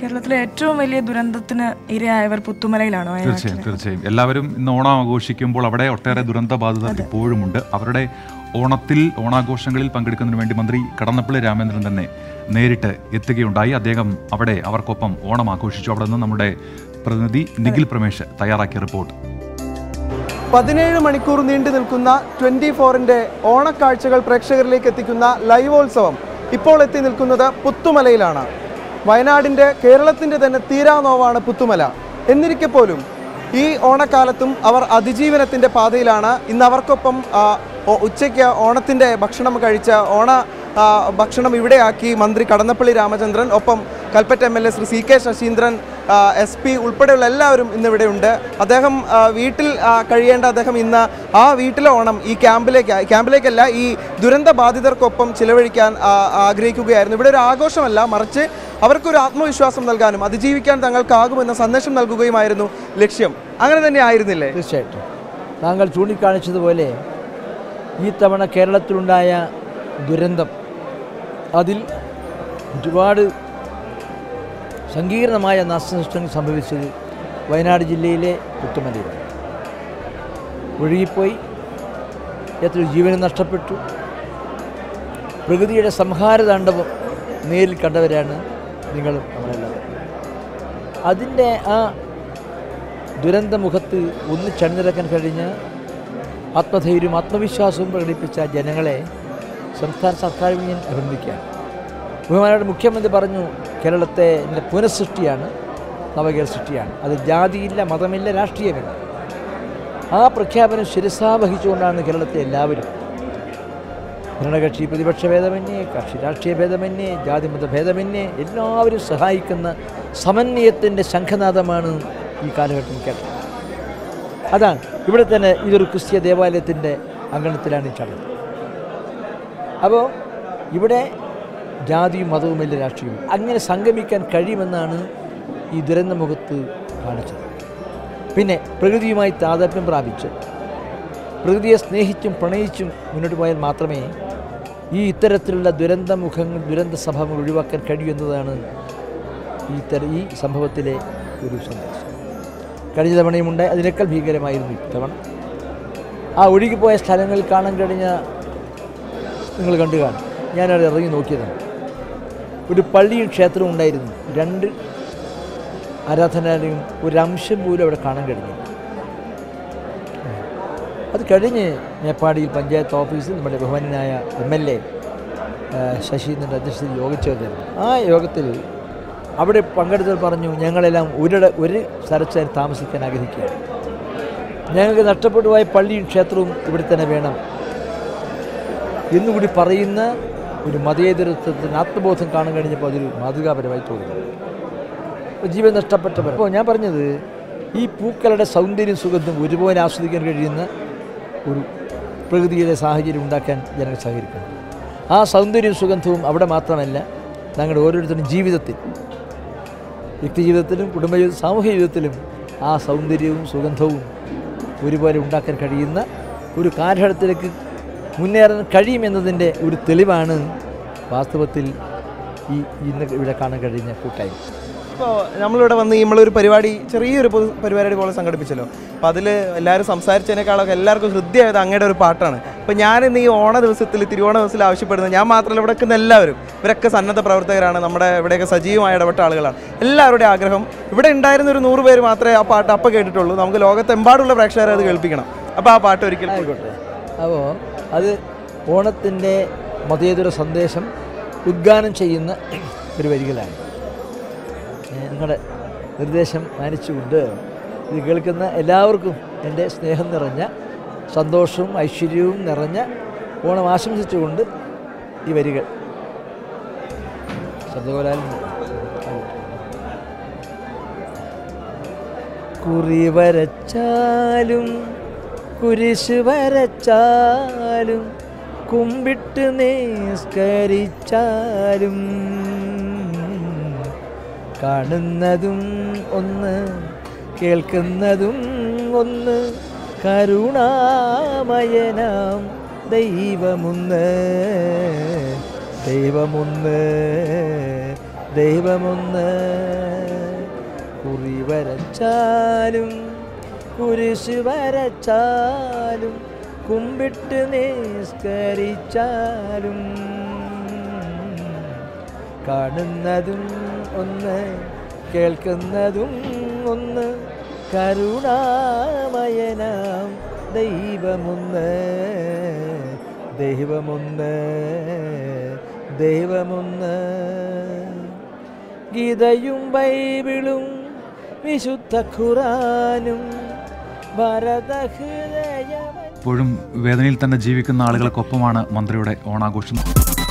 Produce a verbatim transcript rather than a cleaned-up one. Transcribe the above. കേരളത്തിലെ ഏറ്റവും വലിയ ദുരന്തത്തിന് ഇരയായവർ പുത്തുമലയിലാണോ? തീർച്ചയായും തീർച്ചയായും എല്ലാവരും ഇന്ന് ഓണം ആഘോഷിക്കുമ്പോൾ അവിടെ ഒട്ടേറെ ദുരന്ത ബാധിതർ ഇപ്പോഴുമുണ്ട്. അവരുടെ ഓണത്തിൽ ഓണാഘോഷങ്ങളിൽ പങ്കെടുക്കുന്നതിന് വേണ്ടി മന്ത്രി കടന്നപ്പള്ളി രാമചന്ദ്രൻ തന്നെ നേരിട്ട് എത്തുകയുണ്ടായി. അദ്ദേഹം അവിടെ അവർക്കൊപ്പം ഓണം ആഘോഷിച്ചു. അവിടെ നിന്ന് നമ്മുടെ പ്രതിനിധി നിഗിൽ പ്രമേശ് തയ്യാറാക്കിയ റിപ്പോർട്ട്. പതിനേഴ് മണിക്കൂർ നീണ്ടു നിൽക്കുന്ന ട്വൻ്റി ഫോറിൻ്റെ ഓണക്കാഴ്ചകൾ പ്രേക്ഷകരിലേക്ക് എത്തിക്കുന്ന ലൈവോത്സവം ഇപ്പോൾ എത്തി നിൽക്കുന്നത് പുത്തുമലയിലാണ്. വയനാടിൻ്റെ കേരളത്തിൻ്റെ തന്നെ തീരാനോവാണ് പുത്തുമല. എന്നിരിക്കെ പോലും ഈ ഓണക്കാലത്തും അവർ അതിജീവനത്തിൻ്റെ പാതയിലാണ്. ഇന്ന് അവർക്കൊപ്പം ഉച്ചയ്ക്ക് ഓണത്തിൻ്റെ ഭക്ഷണം കഴിച്ച ഓണ ഭക്ഷണം ഇവിടെയാക്കി മന്ത്രി കടന്നപ്പള്ളി രാമചന്ദ്രൻ, ഒപ്പം Kalpetta M L A Shri C K Saseendran, S P ഉൾപ്പെടെയുള്ള എല്ലാവരും ഇന്നിവിടെയുണ്ട്. അദ്ദേഹം വീട്ടിൽ കഴിയേണ്ട അദ്ദേഹം ഇന്ന് ആ വീട്ടിലെ ഓണം ഈ ക്യാമ്പിലേക്ക് ക്യാമ്പിലേക്കല്ല ഈ ദുരന്ത ബാധിതർക്കൊപ്പം ചിലവഴിക്കാൻ ആഗ്രഹിക്കുകയായിരുന്നു. ഇവിടെ ഒരു ആഘോഷമല്ല, മറിച്ച് അവർക്കൊരു ആത്മവിശ്വാസം നൽകാനും അതിജീവിക്കാൻ തങ്ങൾക്കാകുമെന്ന സന്ദേശം നൽകുകയുമായിരുന്നു ലക്ഷ്യം. അങ്ങനെ തന്നെ ആയിരുന്നില്ലേ? തീർച്ചയായിട്ടും. താങ്കൾ ചൂണ്ടിക്കാണിച്ചതുപോലെ ഈ തവണ കേരളത്തിലുണ്ടായ ദുരന്തം, അതിൽ ഒരുപാട് സങ്കീർണമായ നാശനഷ്ടങ്ങൾ സംഭവിച്ചത് വയനാട് ജില്ലയിലെ പുത്തുമലയിലാണ്. ഒഴുകിപ്പോയി, എത്ര ജീവനം നഷ്ടപ്പെട്ടു. പ്രകൃതിയുടെ സംഹാരതാണ്ഡവം നേരിൽ കണ്ടവരാണ് നിങ്ങളും നമ്മളെല്ലാവരും. അതിൻ്റെ ആ ദുരന്തമുഖത്ത് ഒന്ന് ചണിനിരക്കാൻ കഴിഞ്ഞ ആത്മധൈര്യവും ആത്മവിശ്വാസവും പ്രകടിപ്പിച്ച ജനങ്ങളെ സംസ്ഥാന സർക്കാരിനെ ഞാൻ അഭിനന്ദിക്കുകയാണ്. ബഹുമാനപ്പെട്ട മുഖ്യമന്ത്രി പറഞ്ഞു, കേരളത്തെ പുനഃസൃഷ്ടിയാണ്, നവകേരള സൃഷ്ടിയാണ്. അത് ജാതിയില്ല, മതമില്ല, രാഷ്ട്രീയമില്ല. ആ പ്രഖ്യാപനം ശിരസാ വഹിച്ചുകൊണ്ടാണ് കേരളത്തെ എല്ലാവരും, ഭരണകക്ഷി പ്രതിപക്ഷ ഭേദമന്യേ, കക്ഷി രാഷ്ട്രീയ ഭേദമന്യേ, ജാതിമത ഭേദമന്യേ എല്ലാവരും സഹായിക്കുന്ന സമന്വയത്തിൻ്റെ ശംഖനാഥമാണ് ഈ കാലഘട്ടം കേരളം. അതാണ് ഇവിടെ തന്നെ ഇതൊരു ക്രിസ്തീയ ദേവാലയത്തിൻ്റെ അങ്കണത്തിലാണ് ഈ ചടങ്ങ്. അപ്പോൾ ഇവിടെ ജാതിയും മതവുമില്ല, രാഷ്ട്രീയവും അങ്ങനെ സംഗമിക്കാൻ കഴിയുമെന്നാണ് ഈ ദുരന്തമുഖത്ത് കാണിച്ചത്. പിന്നെ പ്രകൃതിയുമായി താദാത്മ്യം പ്രാപിച്ച് പ്രകൃതിയെ സ്നേഹിച്ചും പ്രണയിച്ചും മുന്നോട്ട് പോയാൽ മാത്രമേ ഈ ഇത്തരത്തിലുള്ള ദുരന്തമുഖങ്ങൾ ദുരന്ത സംഭവങ്ങൾ ഒഴിവാക്കാൻ കഴിയൂ എന്നതാണ് ഈ തര ഈ സംഭവത്തിലെ ഒരു സന്ദേശം. കഴിഞ്ഞ തവണയുമുണ്ടായി, അതിനേക്കാൾ ഭീകരമായിരുന്നു ഇത്തവണ. ആ ഒഴുകിപ്പോയ സ്ഥലങ്ങളിൽ കാണാൻ കഴിഞ്ഞ നിങ്ങൾ കണ്ടു കാണും. ഞാനത് ഇറങ്ങി നോക്കിയതാണ്. ഒരു പള്ളിയും ക്ഷേത്രവും ഉണ്ടായിരുന്നു, രണ്ട് ആരാധനാലയം, ഒരംശം പോലും അവിടെ കാണാൻ കഴിഞ്ഞു. അത് കഴിഞ്ഞ് മേപ്പാടിയിൽ പഞ്ചായത്ത് ഓഫീസിൽ നമ്മുടെ ബഹുമാനായ എം എൽ എ ശശീന്ദ്രൻ്റെ അധ്യക്ഷതയിൽ യോഗം ചേർന്നിരുന്നു. ആ യോഗത്തിൽ അവിടെ പങ്കെടുത്തവർ പറഞ്ഞു, ഞങ്ങളെല്ലാം ഒരിട ഒരു സ്ഥലത്ത് താമസിക്കാൻ ആഗ്രഹിക്കുകയാണ്. ഞങ്ങൾക്ക് നഷ്ടപ്പെട്ടു പോയ പള്ളിയും ക്ഷേത്രവും ഇവിടെ തന്നെ വേണം എന്നുകൂടി പറയുന്ന ഒരു മതേതരത്വത്തിന് ആത്മബോധം കാണാൻ കഴിഞ്ഞപ്പോൾ അതൊരു മാതൃകാപരമായി തോന്നുന്നു. ജീവൻ നഷ്ടപ്പെട്ടവർ. അപ്പോൾ ഞാൻ പറഞ്ഞത്, ഈ പൂക്കളുടെ സൗന്ദര്യം സുഗന്ധം ഒരുപോലെ ആസ്വദിക്കാൻ കഴിയുന്ന ഒരു പ്രകൃതിയുടെ സാഹചര്യം ഉണ്ടാക്കാൻ ജനങ്ങൾ സഹകരിക്കണം. ആ സൗന്ദര്യവും സുഗന്ധവും അവിടെ മാത്രമല്ല, ഞങ്ങളുടെ ഓരോരുത്തരും ജീവിതത്തിൽ, വ്യക്തിജീവിതത്തിലും കുടുംബ സാമൂഹ്യ ജീവിതത്തിലും ആ സൗന്ദര്യവും സുഗന്ധവും ഒരുപോലെ ഉണ്ടാക്കാൻ കഴിയുന്ന ഒരു കാലഘട്ടത്തിലേക്ക് മുന്നേറാൻ കഴിയുമെന്നതിൻ്റെ ഒരു തെളിവാണ് വാസ്തവത്തിൽ ഈ ഇന്ന് ഇവിടെ കാണാൻ കഴിഞ്ഞ കൂട്ടായ്മ. ഇപ്പോൾ നമ്മളിവിടെ വന്ന് നമ്മളൊരു പരിപാടി, ചെറിയൊരു പരിപാടി പോലെ സംഘടിപ്പിച്ചല്ലോ. അപ്പോൾ അതിൽ എല്ലാവരും സംസാരിച്ചതിനേക്കാളൊക്കെ എല്ലാവർക്കും ഹൃദ്യമായത് അങ്ങയുടെ ഒരു പാട്ടാണ്. അപ്പോൾ ഞാനിന്ന് ഈ ഓണ ദിവസത്തിൽ, തിരുവോണ ദിവസത്തിൽ ആവശ്യപ്പെടുന്നത്, ഞാൻ മാത്രമല്ല ഇവിടെ നിൽക്കുന്ന എല്ലാവരും, ഇവരൊക്കെ സന്നദ്ധ പ്രവർത്തകരാണ്, നമ്മുടെ ഇവിടെയൊക്കെ സജീവമായ ഇടപെട്ട ആളുകളാണ്. എല്ലാവരുടെയും ആഗ്രഹം, ഇവിടെ ഉണ്ടായിരുന്ന ഒരു നൂറ് പേര് മാത്രമേ ആ പാട്ട് അപ്പം കേട്ടിട്ടുള്ളൂ. നമുക്ക് ലോകത്തെമ്പാടുള്ള പ്രേക്ഷകരെ അത് കേൾപ്പിക്കണം. അപ്പോൾ ആ പാട്ട് ഒരിക്കലും ആയിക്കോട്ടെ. അപ്പോൾ അത് ഓണത്തിൻ്റെ മതേതര സന്ദേശം ഉദ്ഘാടനം ചെയ്യുന്ന ഒരു വരികളാണ്. നിങ്ങളുടെ നിർദ്ദേശം മാനിച്ചുകൊണ്ട് ഇത് കേൾക്കുന്ന എല്ലാവർക്കും എൻ്റെ സ്നേഹം നിറഞ്ഞ, സന്തോഷവും ഐശ്വര്യവും നിറഞ്ഞ ഓണം ആശംസിച്ചുകൊണ്ട് ഈ വരികൾ ശബ്ദകോലാൽ കുറി വരച്ചാലും കുരിശ് വരച്ചാലും കുമ്പിട്ട് നിസ്കരിച്ചാലും കാണുന്നതും ഒന്ന് കേൾക്കുന്നതും ഒന്ന് കരുണാമയനാം ദൈവമൊന്ന് ദൈവമൊന്ന് ദൈവമൊന്ന് കുറി വരച്ചാലും കുരിശ് വരച്ചാലും കുമ്പിട്ട് നിസ്കരിച്ചാലും കാണുന്നതും ഒന്ന് കേൾക്കുന്നതും ഒന്ന് കരുണാമയനാം ദൈവമൊന്ന് ദൈവമൊന്ന് ദൈവമൊന്ന്. ഗീതയും ബൈബിളും വിശുദ്ധ ഖുർആനും ഭരതഹൃദയം. ഇപ്പോഴും വേദനയിൽ തന്നെ ജീവിക്കുന്ന ആളുകൾക്കൊപ്പമാണ് മന്ത്രിയുടെ ഓണാഘോഷം.